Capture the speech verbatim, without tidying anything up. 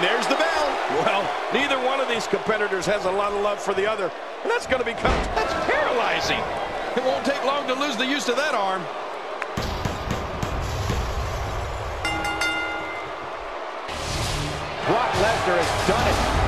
And there's the bell. Well, neither one of these competitors has a lot of love for the other. And that's going to become, that's paralyzing. It won't take long to lose the use of that arm. Brock Lesnar has done it.